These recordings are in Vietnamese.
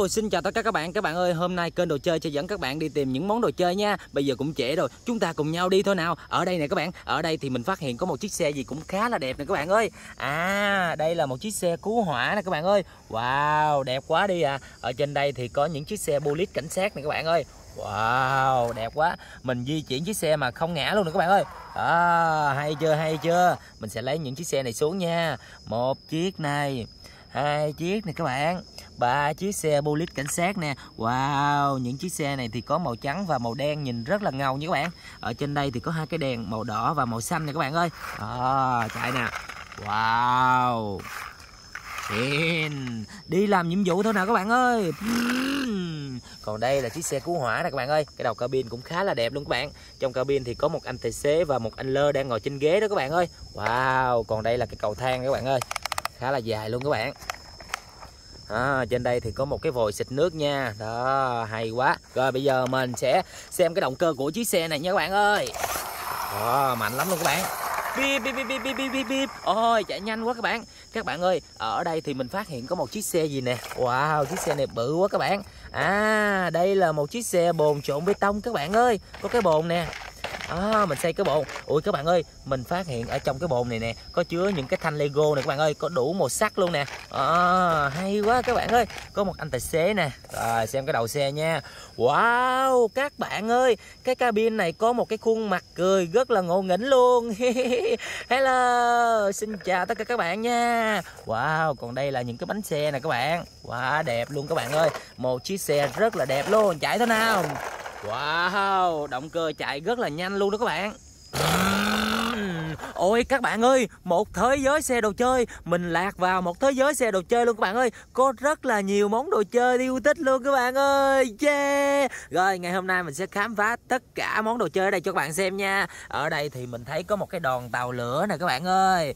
Hello, xin chào tất cả các bạn ơi, hôm nay kênh Đồ Chơi sẽ dẫn các bạn đi tìm những món đồ chơi nha. Bây giờ cũng trễ rồi, chúng ta cùng nhau đi thôi nào. Ở đây nè các bạn, ở đây thì mình phát hiện có một chiếc xe gì cũng khá là đẹp nè các bạn ơi. À, đây là một chiếc xe cứu hỏa nè các bạn ơi. Wow, đẹp quá đi à. Ở trên đây thì có những chiếc xe police cảnh sát nè các bạn ơi. Wow, đẹp quá. Mình di chuyển chiếc xe mà không ngã luôn nè các bạn ơi. À, hay chưa, hay chưa. Mình sẽ lấy những chiếc xe này xuống nha. Một chiếc này, hai chiếc này các bạn, ba chiếc xe police cảnh sát nè. Wow, những chiếc xe này thì có màu trắng và màu đen, nhìn rất là ngầu nha các bạn. Ở trên đây thì có hai cái đèn màu đỏ và màu xanh nè các bạn ơi. À, chạy nè. Wow, đi làm nhiệm vụ thôi nào các bạn ơi. Còn đây là chiếc xe cứu hỏa nè các bạn ơi. Cái đầu cabin cũng khá là đẹp luôn các bạn. Trong cabin thì có một anh tài xế và một anh lơ đang ngồi trên ghế đó các bạn ơi. Wow, còn đây là cái cầu thang các bạn ơi, khá là dài luôn các bạn. À, trên đây thì có một cái vòi xịt nước nha. Đó, hay quá. Rồi bây giờ mình sẽ xem cái động cơ của chiếc xe này nha các bạn ơi. Đó, mạnh lắm luôn các bạn. Bip bip bip bip bip bip. Ôi, chạy nhanh quá các bạn. Các bạn ơi, ở đây thì mình phát hiện có một chiếc xe gì nè. Wow, chiếc xe này bự quá các bạn. À, đây là một chiếc xe bồn trộn bê tông các bạn ơi. Có cái bồn nè. À, mình xây cái bồn. Ui các bạn ơi, mình phát hiện ở trong cái bồn này nè có chứa những cái thanh Lego này các bạn ơi, có đủ màu sắc luôn nè. À, hay quá các bạn ơi. Có một anh tài xế nè. Rồi xem cái đầu xe nha. Wow, các bạn ơi, cái cabin này có một cái khuôn mặt cười rất là ngộ nghĩnh luôn. Hello, xin chào tất cả các bạn nha. Wow, còn đây là những cái bánh xe nè các bạn. Wow, đẹp luôn các bạn ơi. Một chiếc xe rất là đẹp luôn. Chạy thế nào. Wow, động cơ chạy rất là nhanh luôn đó các bạn. Ôi các bạn ơi, một thế giới xe đồ chơi. Mình lạc vào một thế giới xe đồ chơi luôn các bạn ơi. Có rất là nhiều món đồ chơi yêu thích luôn các bạn ơi. Yeah. Rồi ngày hôm nay mình sẽ khám phá tất cả món đồ chơi ở đây cho các bạn xem nha. Ở đây thì mình thấy có một cái đòn tàu lửa nè các bạn ơi.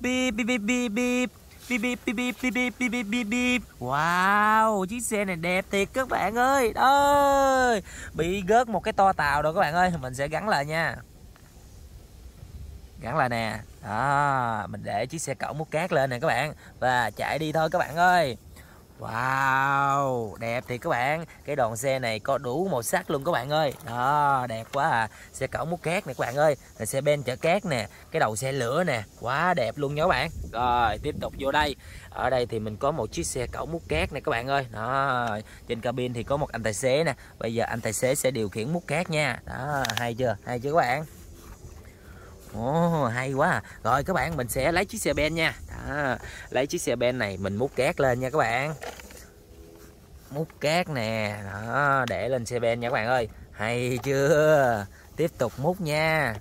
Bip bip bip bip bip. Bip bip bip bip bip bip bip bip. Wow, chiếc xe này đẹp thiệt các bạn ơi. Ơi, bị gớt một cái toa tàu rồi các bạn ơi. Mình sẽ gắn lại nha. Gắn lại nè. Đó, mình để chiếc xe cẩu múc cát lên nè các bạn. Và chạy đi thôi các bạn ơi. Wow, đẹp thiệt các bạn. Cái đoàn xe này có đủ màu sắc luôn các bạn ơi. Đó, đẹp quá à. Xe cẩu múc cát nè các bạn ơi. Là xe ben chở cát nè. Cái đầu xe lửa nè. Quá đẹp luôn nha các bạn. Rồi, tiếp tục vô đây. Ở đây thì mình có một chiếc xe cẩu múc cát nè các bạn ơi. Đó, trên cabin thì có một anh tài xế nè. Bây giờ anh tài xế sẽ điều khiển múc cát nha. Đó, hay chưa? Hay chưa các bạn? Ồ, hay quá à. Rồi các bạn, mình sẽ lấy chiếc xe ben nha. Đó, lấy chiếc xe ben này mình múc cát lên nha các bạn. Múc cát nè. Đó, để lên xe ben nha các bạn ơi. Hay chưa? Tiếp tục múc nha.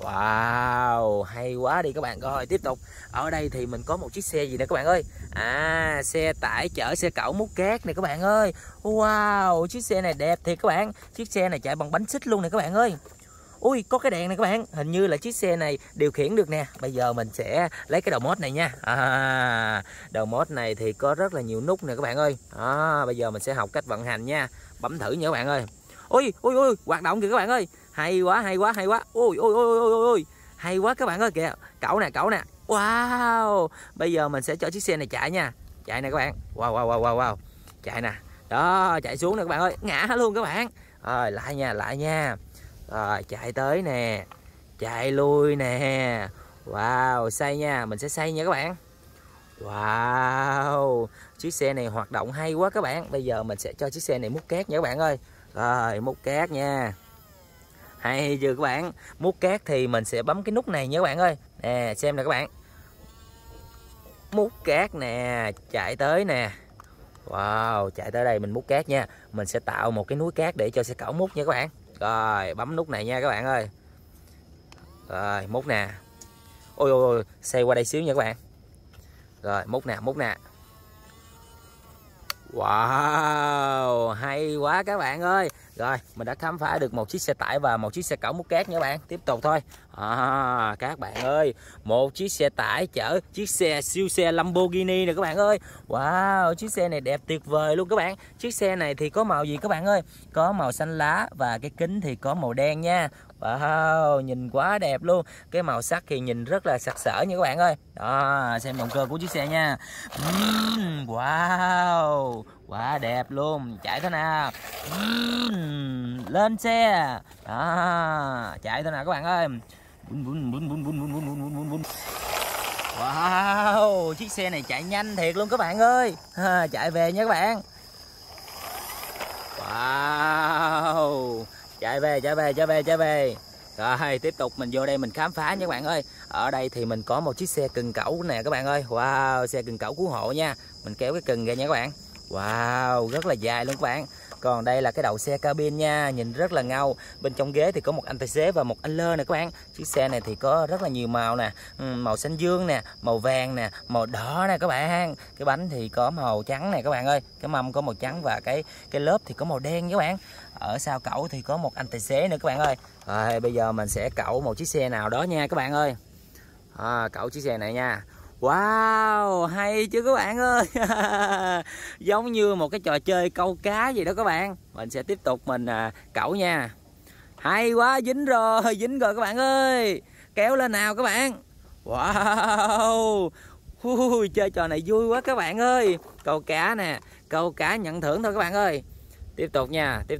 Wow, hay quá đi các bạn. Rồi tiếp tục. Ở đây thì mình có một chiếc xe gì nè các bạn ơi. À, xe tải chở xe cẩu múc cát nè các bạn ơi. Wow, chiếc xe này đẹp thiệt các bạn. Chiếc xe này chạy bằng bánh xích luôn nè các bạn ơi. Ui, có cái đèn này các bạn. Hình như là chiếc xe này điều khiển được nè. Bây giờ mình sẽ lấy cái đầu mốt này nha. À, đầu mốt này thì có rất là nhiều nút nè các bạn ơi. À, bây giờ mình sẽ học cách vận hành nha. Bấm thử nha các bạn ơi. Ui, ui, ui, hoạt động kìa các bạn ơi. Hay quá, hay quá, hay quá. Ui, ui, ui, ui, ui. Hay quá các bạn ơi kìa. Cẩu nè, cẩu nè. Wow. Bây giờ mình sẽ cho chiếc xe này chạy nha. Chạy nè các bạn. Wow, wow, wow, wow, wow. Chạy nè. Đó, chạy xuống nè các bạn ơi. Ngã luôn các bạn. Rồi, lại nha, lại nha. Rồi, chạy tới nè. Chạy lui nè. Wow, xoay nha. Mình sẽ xoay nha các bạn. Wow, chiếc xe này hoạt động hay quá các bạn. Bây giờ mình sẽ cho chiếc xe này múc cát nha các bạn ơi. Rồi, múc cát nha. Hay chưa các bạn. Múc cát thì mình sẽ bấm cái nút này nha các bạn ơi. Nè, xem nè các bạn. Múc cát nè. Chạy tới nè. Wow, chạy tới đây mình múc cát nha. Mình sẽ tạo một cái núi cát để cho xe cẩu múc nha các bạn. Rồi, bấm nút này nha các bạn ơi. Rồi, múc nè. Ôi ôi ôi, xoay qua đây xíu nha các bạn. Rồi, múc nè, múc nè. Wow, hay quá các bạn ơi. Rồi, mình đã khám phá được một chiếc xe tải và một chiếc xe cẩu múc cát nha các bạn. Tiếp tục thôi. À, các bạn ơi, một chiếc xe tải chở chiếc xe siêu xe Lamborghini nè các bạn ơi. Wow, chiếc xe này đẹp tuyệt vời luôn các bạn. Chiếc xe này thì có màu gì các bạn ơi? Có màu xanh lá và cái kính thì có màu đen nha. Wow, nhìn quá đẹp luôn. Cái màu sắc thì nhìn rất là sặc sỡ nha các bạn ơi. Đó, xem động cơ của chiếc xe nha. Wow, Quá đẹp luôn, chạy thế nào. Lên xe. Đó, chạy thế nào các bạn ơi. Wow, chiếc xe này chạy nhanh thiệt luôn các bạn ơi. Chạy về nha các bạn. Wow, chạy về. Rồi tiếp tục mình vô đây mình khám phá nha các bạn ơi. Ở đây thì mình có một chiếc xe cần cẩu nè các bạn ơi. Wow, xe cần cẩu cứu hộ nha. Mình kéo cái cần ra nha các bạn. Wow, rất là dài luôn các bạn. Còn đây là cái đầu xe cabin nha, nhìn rất là ngầu. Bên trong ghế thì có một anh tài xế và một anh lơ nè các bạn. Chiếc xe này thì có rất là nhiều màu nè, màu xanh dương nè, màu vàng nè, màu đỏ nè các bạn. Cái bánh thì có màu trắng nè các bạn ơi. Cái mâm có màu trắng và cái lớp thì có màu đen các bạn. Ở sau cẩu thì có một anh tài xế nữa các bạn ơi. Rồi bây giờ mình sẽ cẩu một chiếc xe nào đó nha các bạn ơi. Cẩu chiếc xe này nha. Wow, hay chứ các bạn ơi. Giống như một cái trò chơi câu cá gì đó các bạn. Mình sẽ tiếp tục mình cẩu nha. Hay quá, dính rồi các bạn ơi. Kéo lên nào các bạn. Wow, chơi trò này vui quá các bạn ơi. Câu cá nè, câu cá nhận thưởng thôi các bạn ơi. Tiếp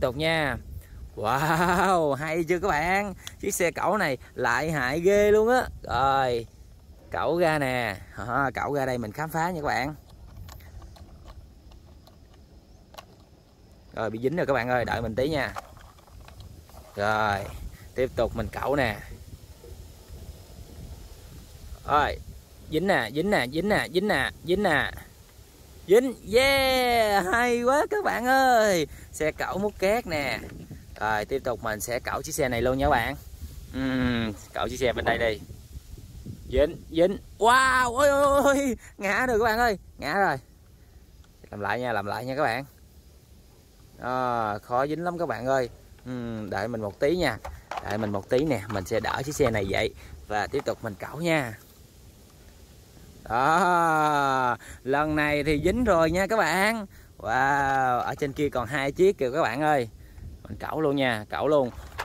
tục nha. Wow, hay chưa các bạn. Chiếc xe cẩu này lại hại ghê luôn á. Rồi cẩu ra nè, cẩu ra đây mình khám phá nha các bạn. Rồi bị dính rồi các bạn ơi, đợi mình tí nha. Rồi tiếp tục mình cẩu nè. Rồi dính nè. Dính, yeah, hay quá các bạn ơi. Xe cẩu mút két nè. Rồi tiếp tục mình sẽ cẩu chiếc xe này luôn nha các bạn. Cẩu chiếc xe bên đây đi. Dính. Wow, ôi, ngã rồi các bạn ơi, ngã rồi. Làm lại nha các bạn. Khó dính lắm các bạn ơi. Đợi mình một tí nha. Nè, mình sẽ đỡ chiếc xe này vậy và tiếp tục mình cẩu nha. Đó, lần này thì dính rồi nha các bạn. Wow, ở trên kia còn hai chiếc kìa các bạn ơi. Mình cẩu luôn nha,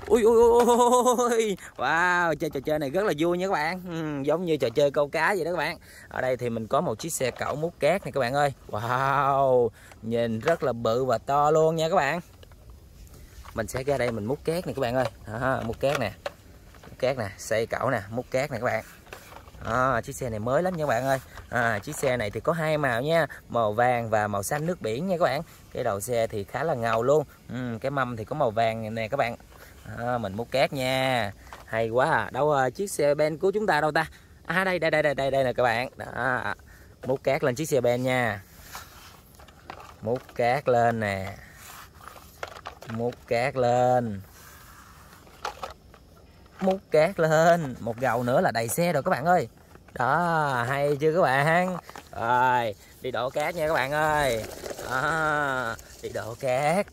Ui. Wow, chơi trò chơi này rất là vui nha các bạn. Giống như trò chơi câu cá vậy đó các bạn. Ở đây thì mình có một chiếc xe cẩu mút cát này các bạn ơi. Wow, nhìn rất là bự và to luôn nha các bạn. Mình sẽ ra đây mình mút cát này các bạn ơi. Mút cát nè, xây cẩu nè, mút cát nè các bạn. Chiếc xe này mới lắm nha các bạn ơi. Chiếc xe này thì có hai màu nha, màu vàng và màu xanh nước biển nha các bạn. Cái đầu xe thì khá là ngầu luôn. Cái mâm thì có màu vàng nè các bạn. Mình múc két nha. Hay quá à. Đâu chiếc xe ben của chúng ta đâu ta? Đây nè các bạn. Đó. Múc két lên chiếc xe ben nha. Múc két lên. Một gầu nữa là đầy xe rồi các bạn ơi. Đó, hay chưa các bạn. Rồi, đi đổ cát nha các bạn ơi. Đó, đi đổ cát.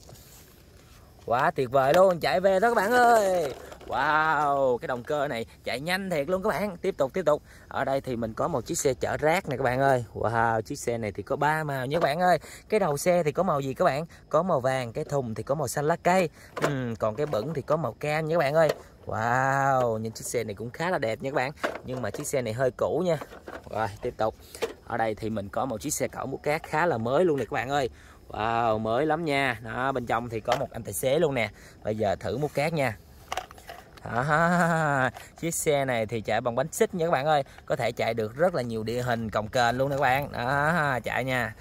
Quá tuyệt vời luôn, chạy về đó các bạn ơi. Wow, cái động cơ này chạy nhanh thiệt luôn các bạn. Tiếp tục. Ở đây thì mình có một chiếc xe chở rác nè các bạn ơi. Wow, chiếc xe này thì có ba màu nha các bạn ơi. Cái đầu xe thì có màu gì các bạn? Có màu vàng, cái thùng thì có màu xanh lá cây. Còn cái bẩn thì có màu cam nha các bạn ơi. Wow, nhìn chiếc xe này cũng khá là đẹp nha các bạn. Nhưng mà chiếc xe này hơi cũ nha. Rồi, tiếp tục. Ở đây thì mình có một chiếc xe cẩu mút cát khá là mới luôn nè các bạn ơi. Wow, mới lắm nha. Đó, bên trong thì có một anh tài xế luôn nè. Bây giờ thử mút cát nha. Đó, chiếc xe này thì chạy bằng bánh xích nha các bạn ơi. Có thể chạy được rất là nhiều địa hình cồng kềnh luôn nè các bạn. Đó, chạy nha.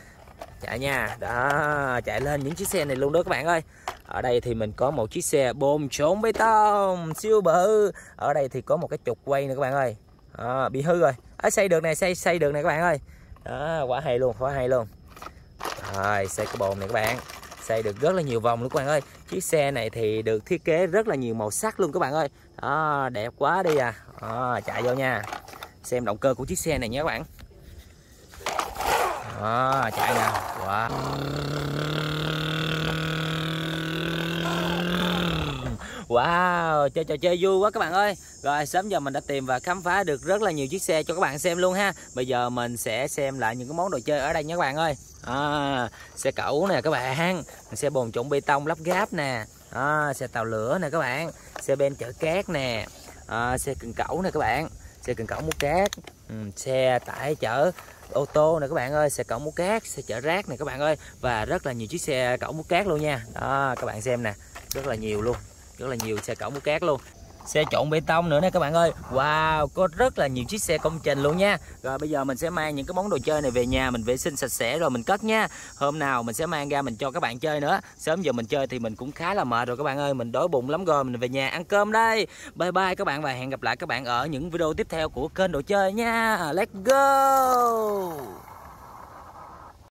Đó, chạy lên những chiếc xe này luôn đó các bạn ơi. Ở đây thì mình có một chiếc xe bồn trộn bê tông siêu bự. Ở đây thì có một cái trục quay nè các bạn ơi. Bị hư rồi. Xây được nè, xây được nè các bạn ơi. Đó, quá hay luôn. Rồi, xây cái bồn này các bạn. Xây được rất là nhiều vòng luôn các bạn ơi. Chiếc xe này thì được thiết kế rất là nhiều màu sắc luôn các bạn ơi. Đó, đẹp quá đi à. Chạy vô nha. Xem động cơ của chiếc xe này nha các bạn. Đó, chạy nè. Wow. Wow, chơi trò chơi vui quá các bạn ơi. Rồi, sớm giờ mình đã tìm và khám phá được rất là nhiều chiếc xe cho các bạn xem luôn ha. Bây giờ mình sẽ xem lại những cái món đồ chơi ở đây nha các bạn ơi. Xe cẩu nè các bạn, xe bồn trộn bê tông lắp ráp nè, xe tàu lửa nè các bạn, xe ben chở cát nè, xe cần cẩu nè các bạn, xe cần cẩu múc cát, xe tải chở ô tô nè các bạn ơi, xe cẩu múc cát, xe chở rác nè các bạn ơi, và rất là nhiều chiếc xe cẩu múc cát luôn nha. Đó, các bạn xem nè, rất là nhiều luôn, rất là nhiều xe cẩu múc cát luôn, xe trộn bê tông nữa nè các bạn ơi. Wow, có rất là nhiều chiếc xe công trình luôn nha. Rồi bây giờ mình sẽ mang những cái món đồ chơi này về nhà mình vệ sinh sạch sẽ rồi mình cất nha. Hôm nào mình sẽ mang ra mình cho các bạn chơi nữa. Sớm giờ mình chơi thì mình cũng khá là mệt rồi các bạn ơi, mình đói bụng lắm rồi, mình về nhà ăn cơm đây. Bye bye các bạn và hẹn gặp lại các bạn ở những video tiếp theo của kênh Đồ Chơi nha. Let's go.